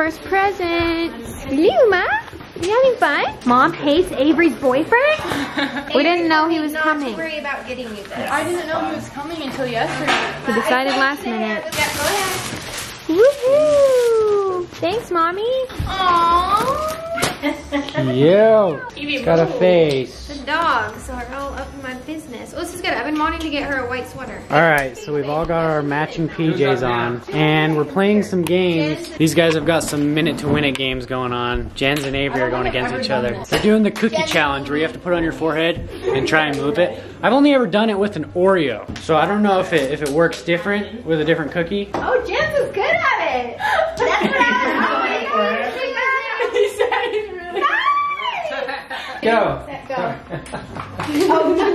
first presents. Luma, you having fun? Mom hates Avery's boyfriend? We didn't know he was coming. Not worry about getting you this. I didn't know he was coming until yesterday. He decided last minute. Yeah, go ahead. Woohoo! Thanks, Mommy. Aww. Cute. She's got a face. The dogs are all up in my business. Oh, this is good. I've been wanting to get her a white sweater. All right, so we've all got our matching PJs on, and we're playing some games. These guys have got some minute-to-win-it games going on. Jens and Avery are going against each other. They're doing the cookie challenge where you have to put on your forehead and try and move it. I've only ever done it with an Oreo, so I don't know if it works different with a different cookie. Oh, Jens is good at it. That's what I was going for. Go. Set, go. Oh, no.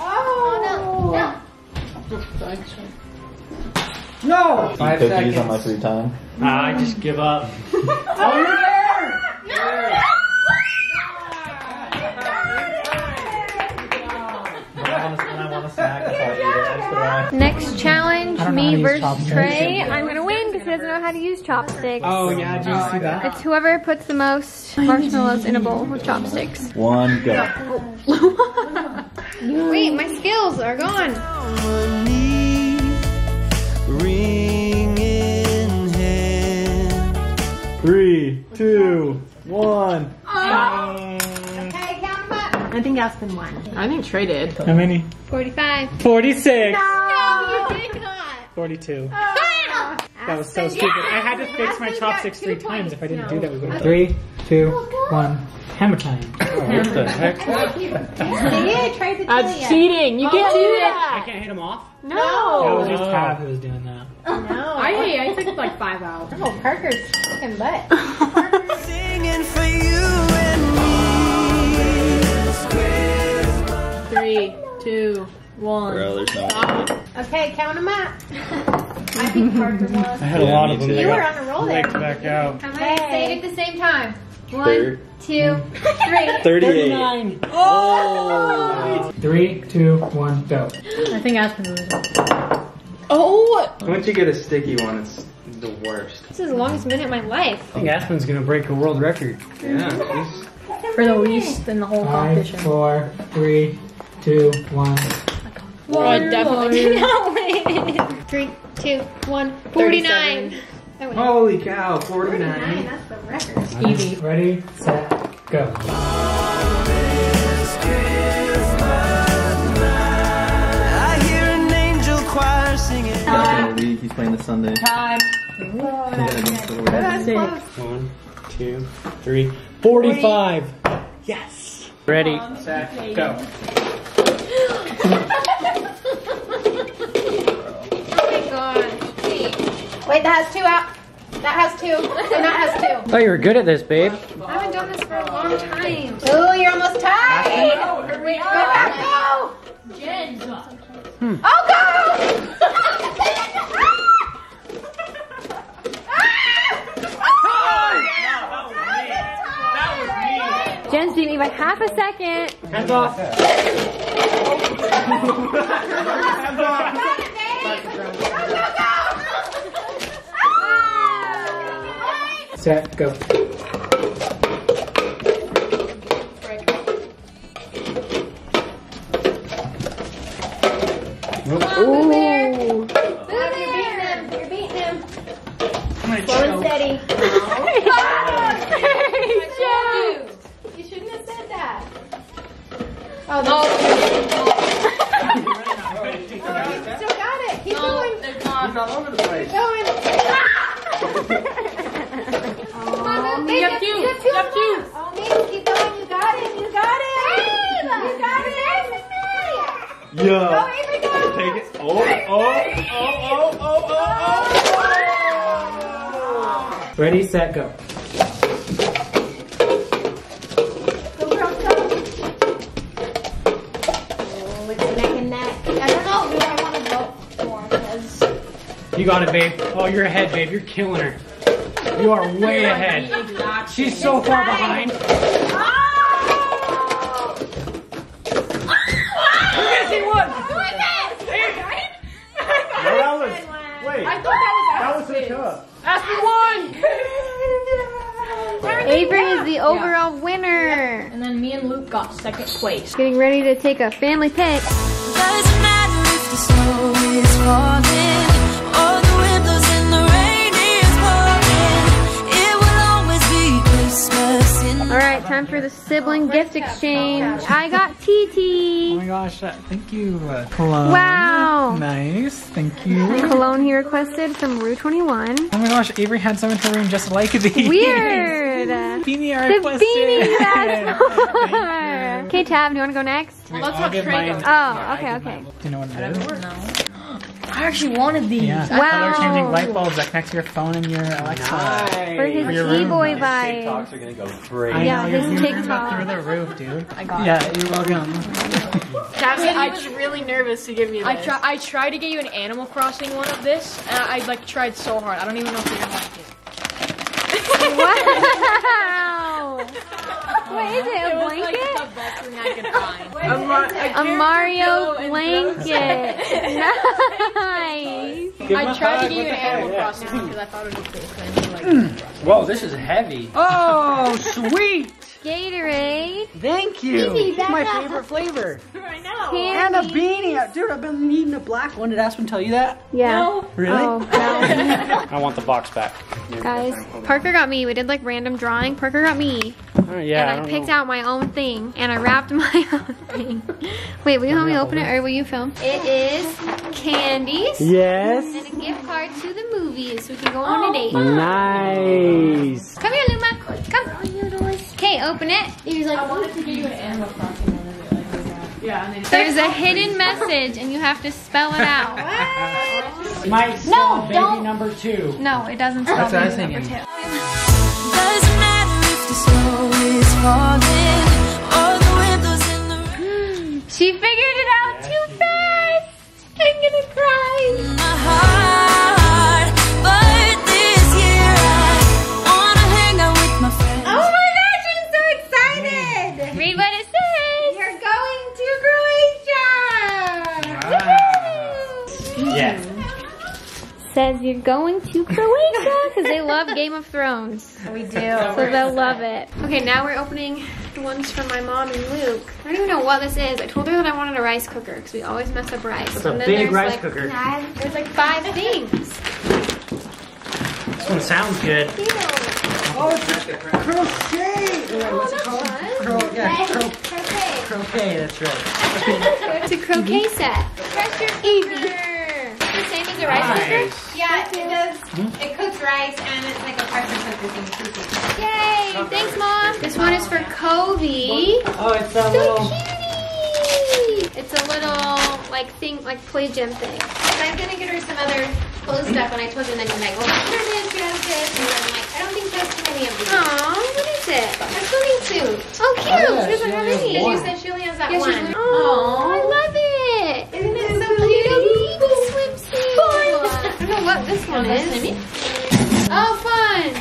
Oh, no. No. No. 5 seconds. On my free time. Nah, I just give up. Oh, you're there. No. Yeah. Next challenge, me versus Trey. I'm gonna win because he doesn't know how to use chopsticks. Oh yeah, did you see that? It's whoever puts the most marshmallows in a bowl with chopsticks. One go. Wait, my skills are gone. Three, two, one. I think Aspen won. I think Trey did. How many? 45. 46. No, you did not. 42. That was so stupid. I had to fix my chopsticks 3 times. If I didn't do that, we would have. 3, 2, 1. Hammer time. What the heck? That's cheating. You can't do that. I can't hit him off? No. That was just Tab who was doing that. No. I took like 5 out. Oh, Parker's fucking butt. Parker's singing for you. 3, 2, 1. Bro, okay, count them up. I think Parker won. I had a lot of them. You were on a roll there. Back out. I'm going to say it at the same time. 1, 2, 3. 39. Oh! 3, 2, 1, go. I think Aspen was. Oh! Once you get a sticky one, it's the worst. This is the longest minute of my life. I think Aspen's going to break a world record. Yeah. For the least in the whole competition. 5, 4, 3, 2, 1. Well, I definitely did not win. 3, 2, 1. 49. Holy cow, 49. 49, that's the record. Stevie. Ready, set, go. I hear an angel choir singing. He's playing the Sunday. Time. Oh, that's close. 1, 2, 3. 45. 40. Yes. Ready, set, go. Oh my gosh. Wait, that has 2 out. That has 2. And that has 2. Oh, you were good at this, babe. I haven't done this for a long time. Oh, you're almost tied. Oh, here we are. Go. Jen. Oh, go. Jens didn't even half a second. Hands off. Hands off. Go, go, go. Set, go. Ooh. You're beating him. Slow and steady. Oh, no. He still got it. Keep going. He's all over the place. Keep going. Come on, you have 2. You have 2. Oh, man, keep going. You got it. You got it. You got it. Yeah. Go, Avery, go. Take it. Oh. Ready, set, go. You got it, babe. Oh, you're ahead, babe. You're killing her. You are way ahead. She's so far behind. Oh! We're missing one. Who is it? Wait. I thought that was Aspen. That was her cup. Aspen won. got second place. Getting ready to take a family pic. Doesn't matter if the snow is falling or the wind blows and the rain is pouring. It will always be Christmas in. All right, time for the sibling gift exchange. I got TT. Oh my gosh, thank you. Cologne. Wow. Nice, thank you. Cologne he requested from Rue21. Oh my gosh, Avery had some in her room just like these. Weird. Beanie are requested. Beanie, that's okay, Tav, do you want to go next? Well, let's watch Trey go. Oh, okay, okay. Do you know what it is? No. I actually wanted these. Yeah. Wow. Color changing light bulbs that connect to your phone and your Alexa. Nice. For his T-boy vibe. TikToks are going to go crazy. Yeah, his TikTok. Through the roof, dude. I got it. Yeah, you're welcome. I'm really nervous to give you this. I tried to get you an Animal Crossing one of this, and I like tried so hard. I don't even know if you're going to like it. Wow! What is it? A blanket? It was like the best thing I could find. A Mario blanket. Nice. I tried to give you an Animal Crossing because I thought it was cool. Whoa, this is heavy. Oh, sweet! Gatorade. Thank you. Beanie, it's my favorite flavor. I know. Candies. And a beanie. Dude, I've been needing a black one. Did Aspen tell you that? Yeah. No. Really? Oh, no. I want the box back. Guys, Parker got me. We did like random drawing. Parker got me. Oh, yeah. And I picked out my own thing and I wrapped my own thing. Wait, will you help me open it or will you film? It is candies. Yes. And a gift card to the movies so we can go on a date. Nice. Come here, Luma. Come. Okay, open it. He's like, I wanted to give you an Animal Crossing one. Yeah, and there's a hidden message and you have to spell it out. What? Might spell baby number 2. No, it doesn't spell baby number 2. Doesn't matter if the snow is falling or the wind blows in the rain. She figured it out too fast. I'm gonna cry. My heart, but this year I wanna hang out with my friends. Oh my gosh, I'm so excited. Read what it says. You're going to Croatia. Wow. Yeah. Says you're going to Croatia because they love Game of Thrones. We do. So they'll love it. Okay, now we're opening the ones from my mom and Luke. I don't even know what this is. I told her that I wanted a rice cooker because we always mess up rice. It's a big rice cooker. There's like 5 things. This one sounds good. Oh, it's a crochet. What's it called? Croquet. Croquet, that's right. It's a croquet set. Pressure easy. The rice cooker? Yeah, it does. It cooks rice and it's like a pressure cooker thing. Yay! Oh, thanks, Mom. This one is for Covey. Oh, it's that so cute. It's a little like thing, like play gym thing. So I'm gonna get her some other clothes stuff when I told her, and then she's like, well, here it is, you have this, and then I'm like, I don't think there's too many of these. Aw, what is it? I'm filming 2. Oh, cute. Oh, yeah, she doesn't have any. You said she only has that one. Aw, I love it. Isn't it so cute? I don't know what this one is. Oh, fun!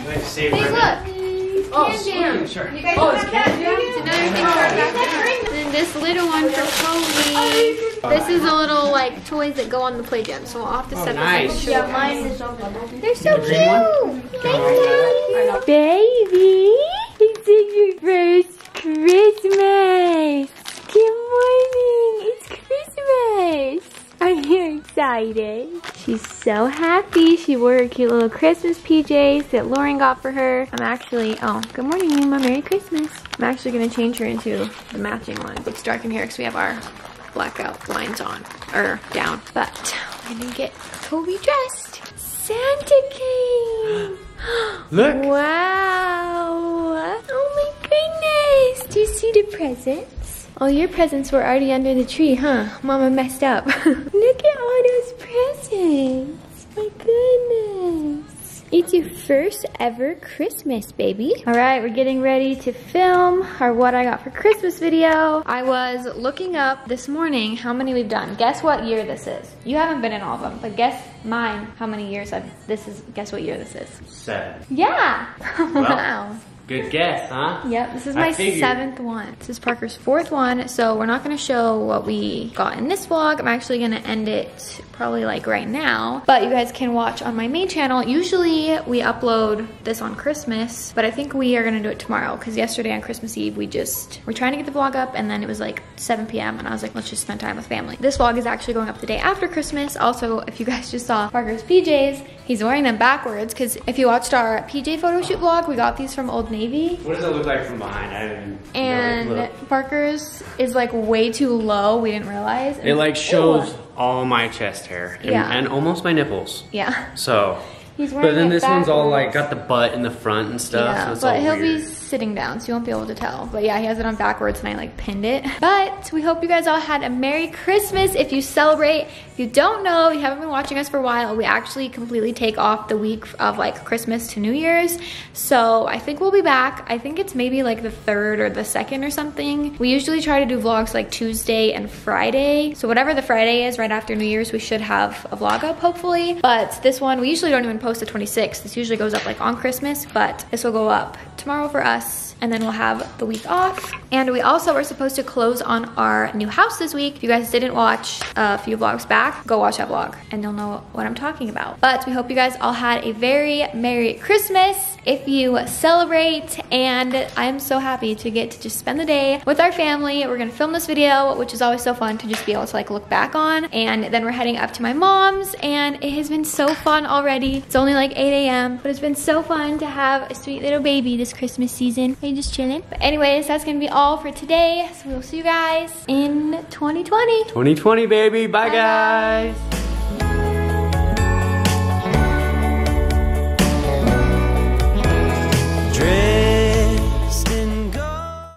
Hey, look! Oh, sweet, sure. You guys have that? It's another thing for back there. And then this little one for Kobe. This is a little, like, toys that go on the play gym, so we'll have to set this up. Yeah, mine is so cute. They're so cute! Thanks, baby! It's your first Christmas! Good morning! It's Christmas! Are you excited? She's so happy. She wore her cute little Christmas PJs that Lauren got for her. I'm actually, good morning, Luma. Merry Christmas. I'm actually gonna change her into the matching ones. It's dark in here because we have our blackout blinds on, or down. But I'm gonna get Kobe dressed. Santa came. Look. Wow. Oh my goodness. Do you see the presents? All your presents were already under the tree, huh? Mama messed up. Look at all those presents. My goodness. It's your first ever Christmas, baby. All right, we're getting ready to film our what I got for Christmas video. I was looking up this morning how many we've done. Guess what year this is? You haven't been in all of them, but guess mine how many years I've, guess what year this is? 7. Yeah. Wow. Good guess, huh? Yep, this is my seventh one. This is Parker's fourth one, so we're not gonna show what we got in this vlog. I'm actually gonna end it probably like right now, but you guys can watch on my main channel. Usually we upload this on Christmas, but I think we are gonna do it tomorrow because yesterday on Christmas Eve, we're trying to get the vlog up and then it was like 7 p.m. and I was like, let's just spend time with family. This vlog is actually going up the day after Christmas. Also, if you guys just saw Parker's PJs, he's wearing them backwards because if you watched our PJ photo shoot vlog, we got these from Old Navy. What does it look like from behind? I didn't know. And Parker's is like way too low. We didn't realize. It like shows all my chest hair and almost my nipples. Yeah. So. He's wearing But then this one's all like got the butt in the front and stuff. Yeah, so it's all weird. He'll be sitting down, so you won't be able to tell. But yeah, he has it on backwards and I like pinned it. But we hope you guys all had a Merry Christmas if you celebrate. If you don't know, you haven't been watching us for a while, we actually completely take off the week of like Christmas to New Year's. So I think we'll be back. I think it's maybe like the 3rd or the 2nd or something. We usually try to do vlogs like Tuesday and Friday. So whatever the Friday is right after New Year's, we should have a vlog up hopefully. But this one, we usually don't even post the 26th. This usually goes up like on Christmas, but this will go up tomorrow for us and then we'll have the week off. And we also were supposed to close on our new house this week. If you guys didn't watch a few vlogs back, go watch that vlog and you'll know what I'm talking about. But we hope you guys all had a very Merry Christmas if you celebrate, and I'm so happy to get to just spend the day with our family. We're gonna film this video, which is always so fun to just be able to like look back on, and then we're heading up to my mom's and it has been so fun already. It's only like 8 a.m. but it's been so fun to have a sweet little baby this Christmas season. Are you just chilling? But anyways, that's gonna be all for today. So we'll see you guys in 2020. 2020, baby. Bye, guys.